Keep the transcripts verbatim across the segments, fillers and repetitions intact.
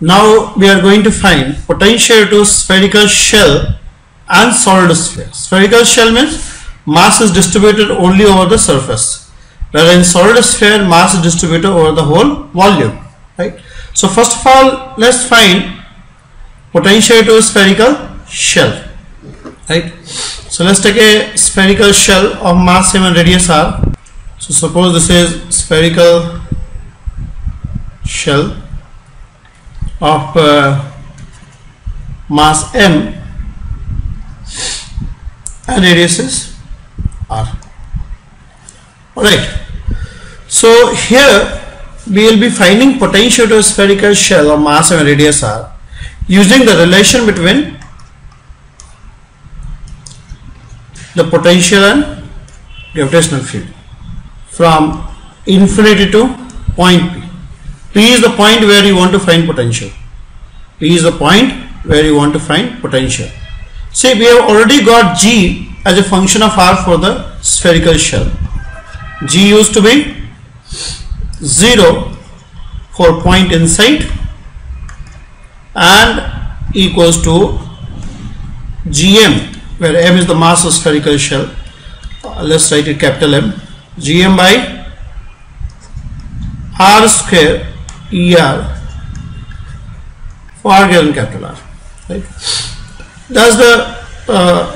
Now we are going to find potential to spherical shell and solid sphere. Spherical shell means mass is distributed only over the surface, whereas in solid sphere mass is distributed over the whole volume, right? So first of all, let's find potential to spherical shell, right? So let's take a spherical shell of mass m and radius r. So suppose this is spherical shell of uh, mass m and radius is r. Alright, so here we will be finding potential to a spherical shell of mass m and radius r using the relation between the potential and gravitational field from infinity to point P. P is the point where you want to find potential. P is the point where you want to find potential. See, we have already got G as a function of R for the spherical shell. G used to be zero for point inside and equals to G M, where M is the mass of spherical shell. Uh, let's write it capital M. G M by R square E R for R given capital R, right? That's the uh,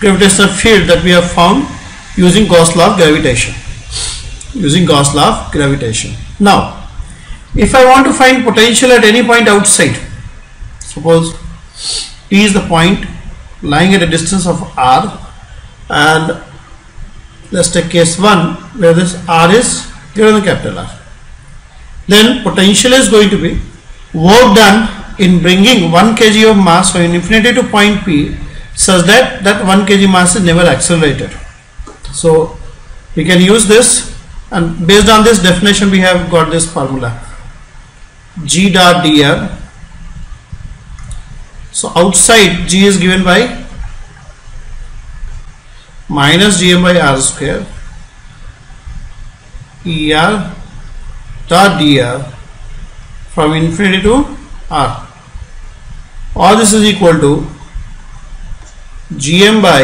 gravitational field that we have found using Gauss law of gravitation. Using Gauss law of gravitation. Now, if I want to find potential at any point outside, suppose T is the point lying at a distance of R, and let's take case one where this R is greater than capital R, then potential is going to be work done in bringing one kilogram of mass from infinity to point P such that that one kilogram mass is never accelerated. So we can use this, and based on this definition we have got this formula G dot dr. So outside G is given by minus Gm by R square Er dot dr from infinity to R. All this is equal to Gm by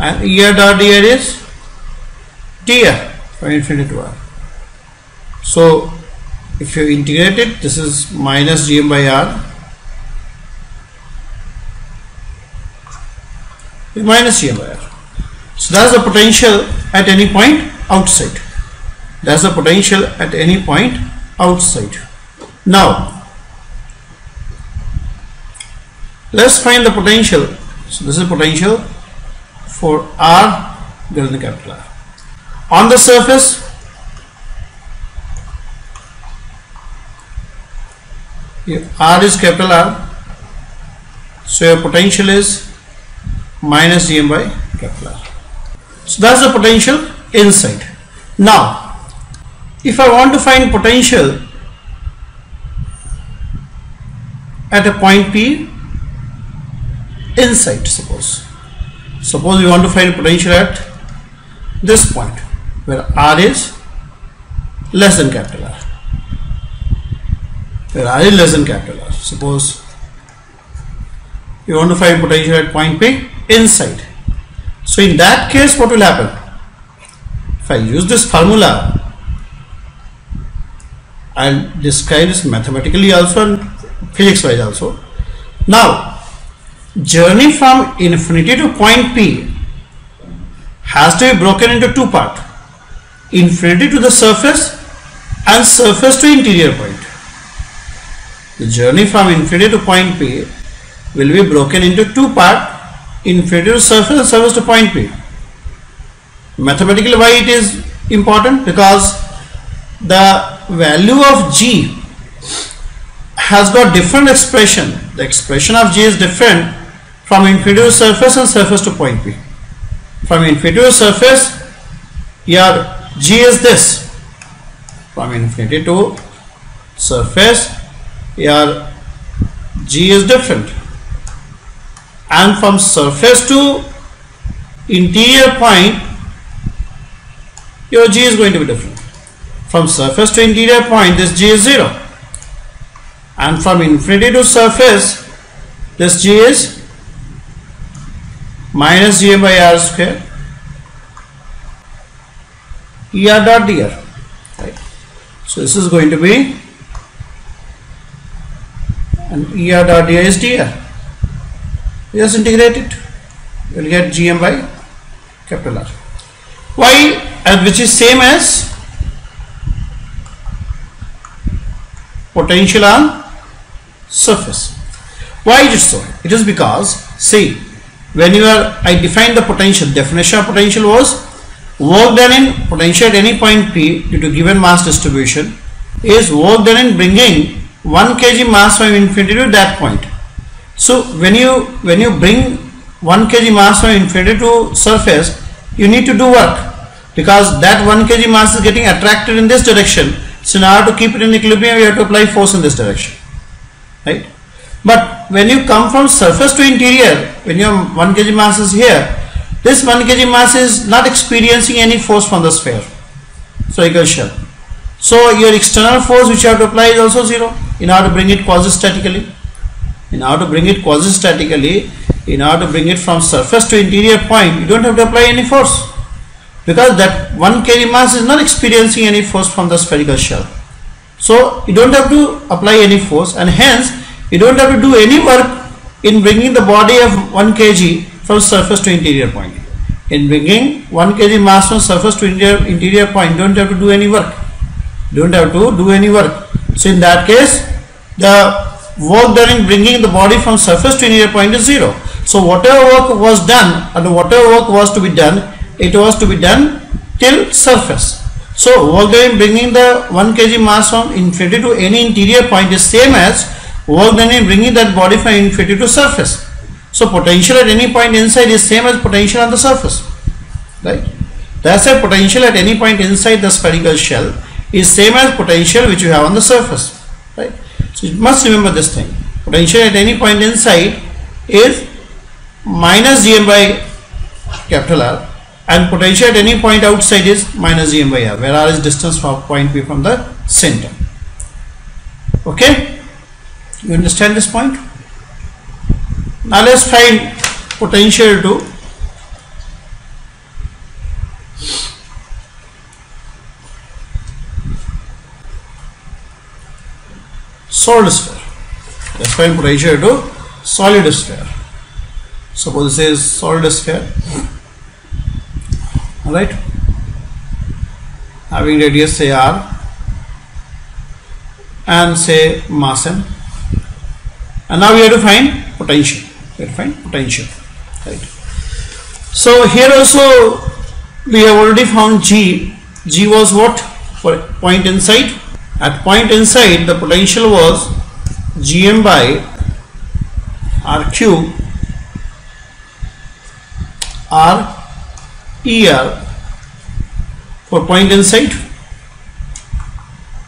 and Er dot dr is dr from infinity to R. So if you integrate it, this is minus Gm by R minus Gm by R. So that's the potential at any point outside. That's the potential at any point outside. Now let's find the potential. So this is potential for R greater than capital R. On the surface, if R is capital R, so your potential is minus Gm by capital R. So that's the potential inside. Now if I want to find potential at a point P inside, suppose suppose you want to find potential at this point where R is less than capital R, where R is less than capital R. Suppose you want to find potential at point P inside. So in that case, what will happen? If I use this formula, I'll describe this mathematically also and physics wise also. Now journey from infinity to point P has to be broken into two parts: infinity to the surface and surface to interior point. The journey from infinity to point P will be broken into two parts: infinity to surface and surface to point P. Mathematically, why it is important? Because the value of G has got different expression. The expression of G is different from infinity to surface and surface to point P. From infinity to surface, your G is this. From infinity to surface, your G is different. And from surface to interior point, your G is going to be different. From surface to interior point, this G is zero, and from infinity to surface, this G is minus G by R square E R dot dr. Right. So this is going to be, and E R dot dr is dr. Just integrate it, you will get G M by capital R. Y, and which is same as potential on surface. Why is it so? It is because, see, when you are, I defined the potential, definition of potential was work done in potential at any point P due to given mass distribution is work done in bringing one kilogram mass from infinity to that point. So when you when you bring one kilogram mass from infinity to surface, you need to do work, because that one kilogram mass is getting attracted in this direction. So now to keep it in equilibrium, you have to apply force in this direction, right? But when you come from surface to interior, when your one kilogram mass is here, this one kilogram mass is not experiencing any force from the sphere, spherical shell. So your external force which you have to apply is also zero in order to bring it quasi-statically. In order to bring it quasi-statically, in order to bring it from surface to interior point, you don't have to apply any force, because that one kilogram mass is not experiencing any force from the spherical shell. So you don't have to apply any force, and hence you don't have to do any work in bringing the body of one kilogram from surface to interior point. In bringing one kilogram mass from surface to interior, interior point, you don't have to do any work. You don't have to do any work. So in that case, the work done in bringing the body from surface to interior point is zero. So whatever work was done, and whatever work was to be done, it was to be done till surface. So work done in bringing the one kilogram mass from infinity to any interior point is same as work done in bringing that body from infinity to surface. So potential at any point inside is same as potential on the surface, right? That's a potential at any point inside the spherical shell is same as potential which you have on the surface, right? So you must remember this thing. Potential at any point inside is minus Gm by capital R, and potential at any point outside is minus Gm by R, where R is distance from point P from the center. Okay, you understand this point? Now let's find potential to solid sphere. Let's find potential to solid sphere. Suppose this is solid sphere. Alright, having radius say R and say mass M, and now we have to find potential. We have to find potential, right? So here also we have already found G. G was what? For point inside. At point inside, the potential was Gm by R cube R E R for point inside,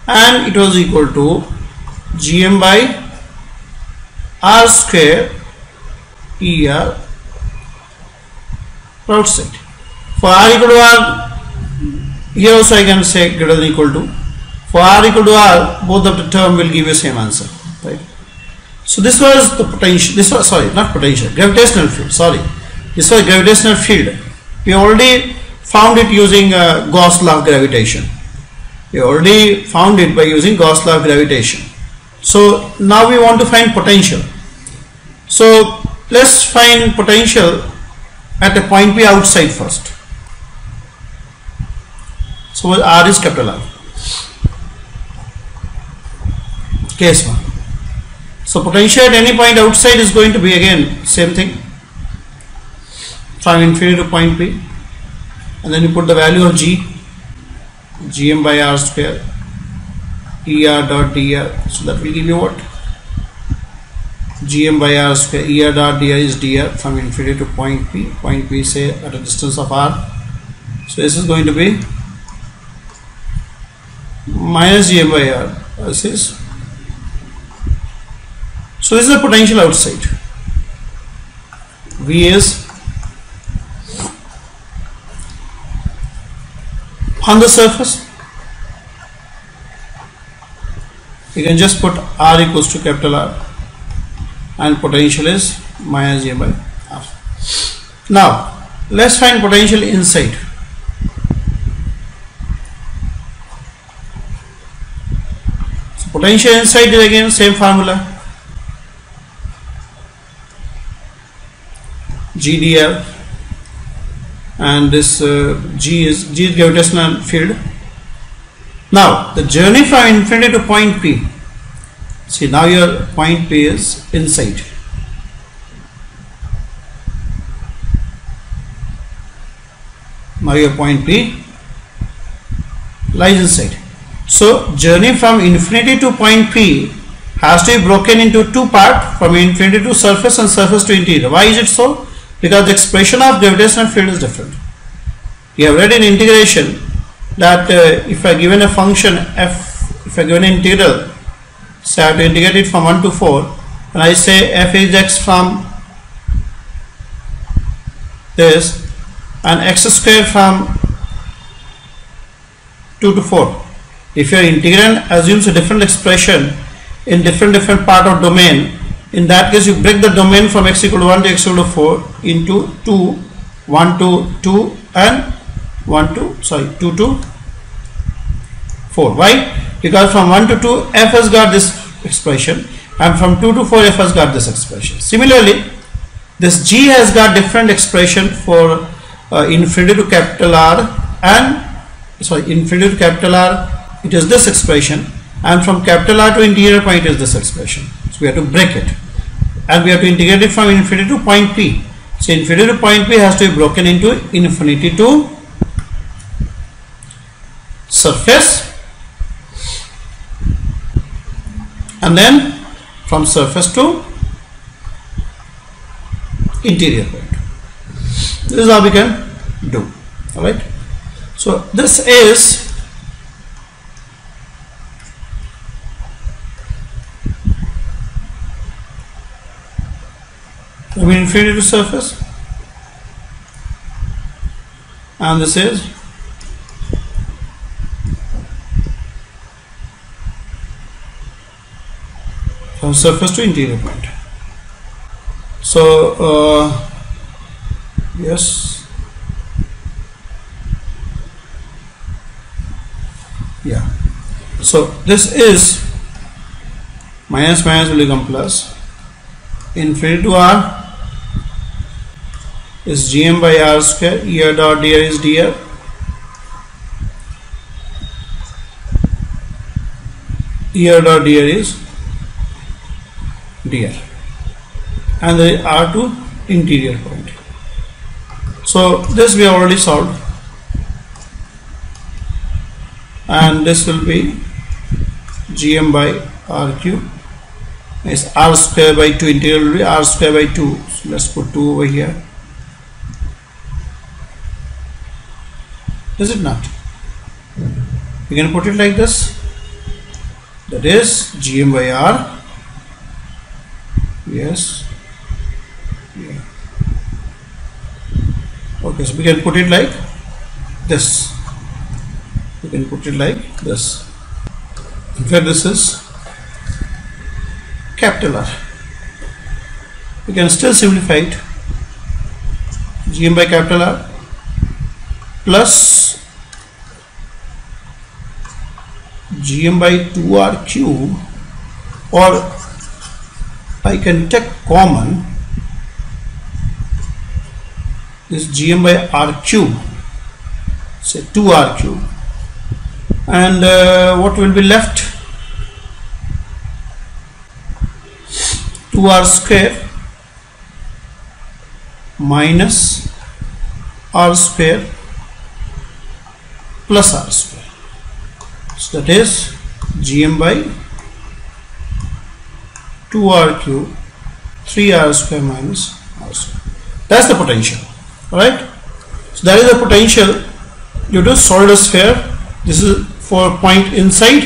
and it was equal to Gm by R square E R for outside. For R equal to R, here also I can say greater than equal to. For R equal to R, both of the term will give you same answer, right? So this was the potential. This was sorry, not potential, gravitational field. Sorry, this was gravitational field. We already found it using uh, Gauss law of gravitation. We already found it by using Gauss law of gravitation. So now we want to find potential. So let's find potential at a point P outside first. So R is capital R. Case one. So potential at any point outside is going to be again same thing. From infinity to point P, and then you put the value of G, Gm by R square E R dot dr. So that will give you what? Gm by R square E R dot dr is dr from infinity to point P. Point P say at a distance of R. So this is going to be minus Gm by R. This is, so this is the potential outside. V is on the surface, you can just put R equals to capital R and potential is minus J by R. Now let's find potential inside. So potential inside is again same formula, G D R, and this uh, G is G is gravitational field. Now the journey from infinity to point P, see now your point P is inside. Now your point P lies inside. So journey from infinity to point P has to be broken into two parts, from infinity to surface and surface to interior. Why is it so? Because the expression of gravitational field is different. You have read in integration that uh, if I given a function f, if I given an integral, so I have to integrate it from one to four, and I say f is x from this and x square from two to four. If your integrand assumes a different expression in different different part of domain, in that case you break the domain from x equal to one to x equal to four into two, one to two and one to sorry two to four. Why? Because from one to two f has got this expression, and from two to four f has got this expression. Similarly, this G has got different expression for uh, infinity to capital R, and sorry infinity to capital R it is this expression, and from capital R to interior point is this expression. So we have to break it, and we have to integrate it from infinity to point P. So infinity to point P has to be broken into infinity to surface, and then from surface to interior point. This is how we can do. Alright. So this is from infinity to surface, and this is from surface to interior point. So uh, yes, yeah. So this is minus minus will become plus. Infinity to R is G M by R square. E R dot D R is D R. E R dot D R is D R, and the R to interior point. So this we have already solved, and this will be G M by R cube. It's R square by two, interior will be R square by two. So let's put two over here. Is it not? We can put it like this. That is G M by R. Yes, yeah. Okay, so we can put it like this. We can put it like this. In fact, this is capital R. We can still simplify it. G M by capital R plus G M by two R cube, or I can take common this G M by R cube, say two R cube, and uh, what will be left? two R square minus R square plus R square. So that is G M by two R cube, three R square minus R square. That's the potential. Alright. So that is the potential due to solid sphere. This is for point inside,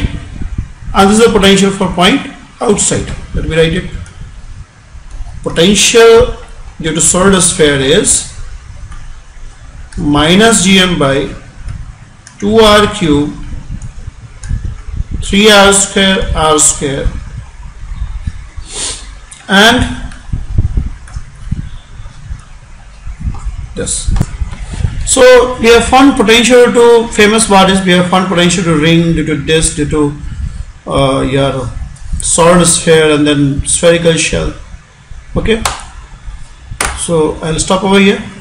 and this is the potential for point outside. Let me write it. Potential due to solid sphere is minus G M by two R cube three r square r square, and this. So we have found potential to famous bodies, we have found potential to ring, due to disk, due to uh, your solid sphere and then spherical shell. Okay, so I'll stop over here.